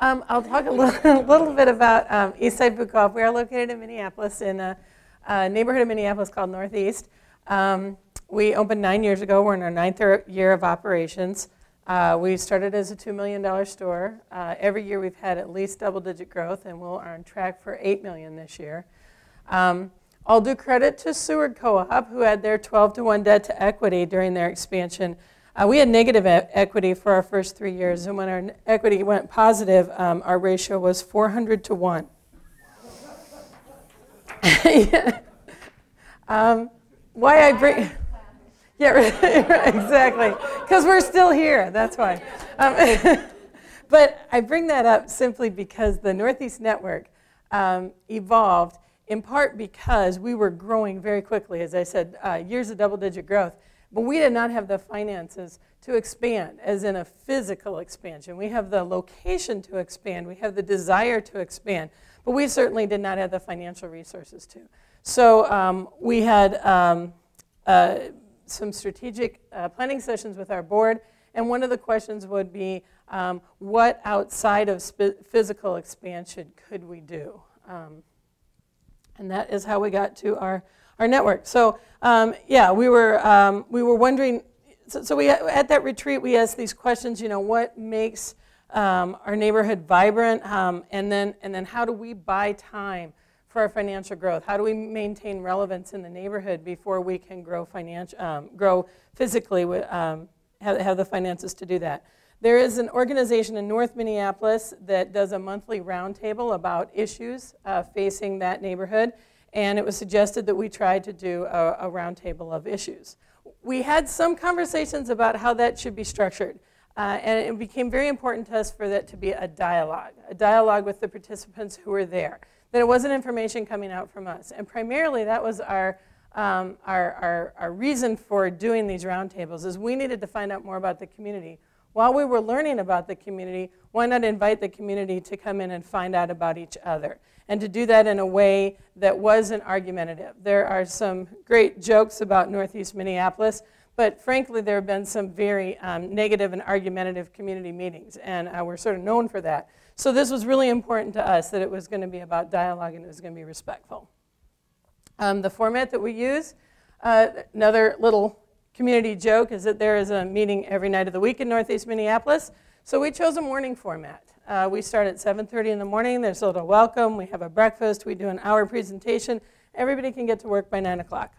I'll talk a little bit about Eastside Food Co-op. We are located in Minneapolis, in a neighborhood of Minneapolis called Northeast. We opened 9 years ago. We're in our 9th year of operations. We started as a $2 million store. Every year we've had at least double-digit growth, and we'll are on track for $8 million this year. I'll do credit to Seward Co-op, who had their 12-to-1 debt to equity during their expansion. We had negative equity for our first 3 years, and when our equity went positive, our ratio was 400-to-1. Yeah. Why I bring... Yeah, right, exactly, because we're still here, that's why. But I bring that up simply because the Northeast Network evolved in part because we were growing very quickly, as I said, years of double-digit growth, but we did not have the finances to expand, as in a physical expansion. We have the location to expand, we have the desire to expand, but we certainly did not have the financial resources to. So we had some strategic planning sessions with our board, and one of the questions would be what outside of physical expansion could we do? And that is how we got to our network. So yeah, we were wondering, so we at that retreat we asked these questions, you know, what makes our neighborhood vibrant, and then how do we buy time for our financial growth? How do we maintain relevance in the neighborhood before we can grow physically, have the finances to do that? There is an organization in North Minneapolis that does a monthly roundtable about issues facing that neighborhood, and it was suggested that we try to do a roundtable of issues. We had some conversations about how that should be structured, and it became very important to us for that to be a dialogue with the participants who were there. That it wasn't information coming out from us. And primarily that was our reason for doing these roundtables, is we needed to find out more about the community. While we were learning about the community, why not invite the community to come in and find out about each other? And to do that in a way that wasn't argumentative. There are some great jokes about Northeast Minneapolis, but frankly there have been some very negative and argumentative community meetings, and we're sort of known for that. So this was really important to us, that it was going to be about dialogue and it was going to be respectful. The format that we use, another little community joke, is that there is a meeting every night of the week in Northeast Minneapolis. So we chose a morning format. We start at 7:30 in the morning. There's a little welcome. We have a breakfast. We do an hour presentation. Everybody can get to work by 9 o'clock.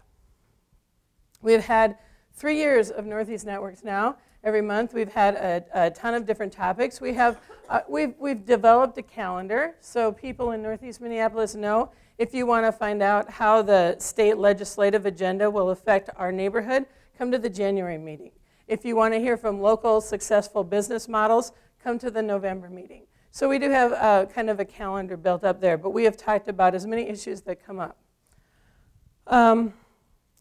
We've had 3 years of Northeast Networks now. Every month we've had a ton of different topics. We have, we've developed a calendar so people in Northeast Minneapolis know if you want to find out how the state legislative agenda will affect our neighborhood, come to the January meeting. If you want to hear from local successful business models, come to the November meeting. So we do have kind of a calendar built up there, but we have talked about as many issues that come up.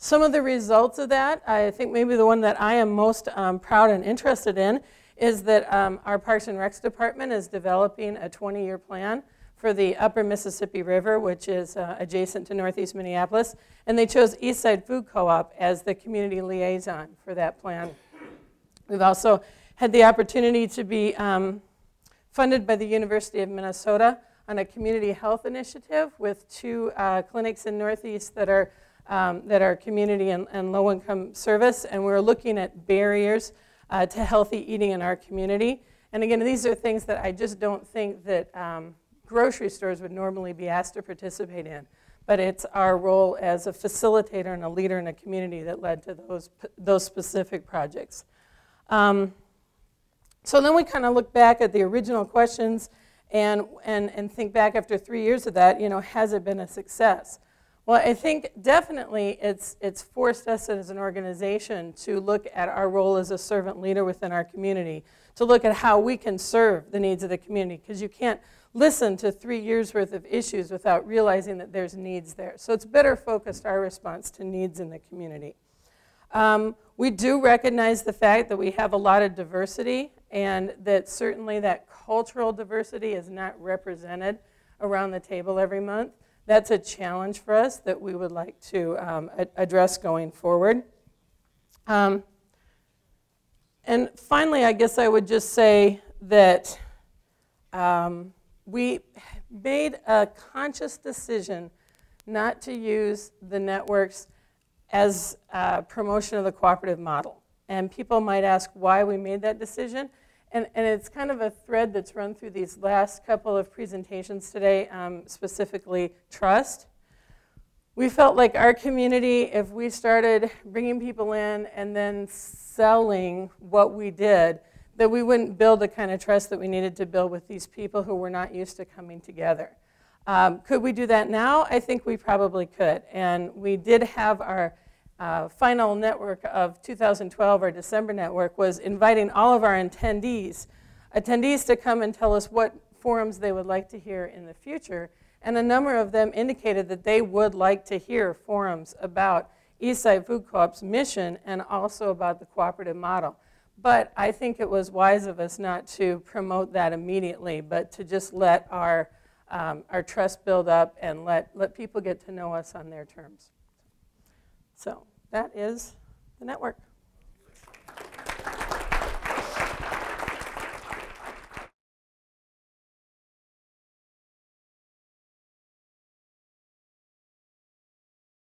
Some of the results of that, I think maybe the one that I am most proud and interested in, is that our Parks and Recs department is developing a 20-year plan for the Upper Mississippi River, which is adjacent to Northeast Minneapolis, and they chose Eastside Food Co-op as the community liaison for that plan. We've also had the opportunity to be funded by the University of Minnesota on a community health initiative with two clinics in Northeast that are community and low-income service, and we're looking at barriers to healthy eating in our community. And again, these are things that I just don't think that grocery stores would normally be asked to participate in, but it's our role as a facilitator and a leader in a community that led to those specific projects. So then we kind of look back at the original questions and think back after 3 years of that, you know, has it been a success? Well, I think definitely it's forced us as an organization to look at our role as a servant leader within our community, to look at how we can serve the needs of the community, because you can't listen to 3 years worth of issues without realizing that there's needs there. So it's better focused our response to needs in the community. We do recognize the fact that we have a lot of diversity, and that certainly that cultural diversity is not represented around the table every month. That's a challenge for us that we would like to address going forward. And finally, I guess I would just say that We made a conscious decision not to use the networks as promotion of the cooperative model. And people might ask why we made that decision. And it's kind of a thread that's run through these last couple of presentations today, specifically trust. We felt like our community, if we started bringing people in and then selling what we did, that we wouldn't build the kind of trust that we needed to build with these people who were not used to coming together. Could we do that now? I think we probably could. And we did have our final network of 2012, our December network, was inviting all of our attendees to come and tell us what forums they would like to hear in the future. And a number of them indicated that they would like to hear forums about Eastside Food Co-op's mission and also about the cooperative model. But I think it was wise of us not to promote that immediately, but to just let our trust build up and let people get to know us on their terms. So that is the network.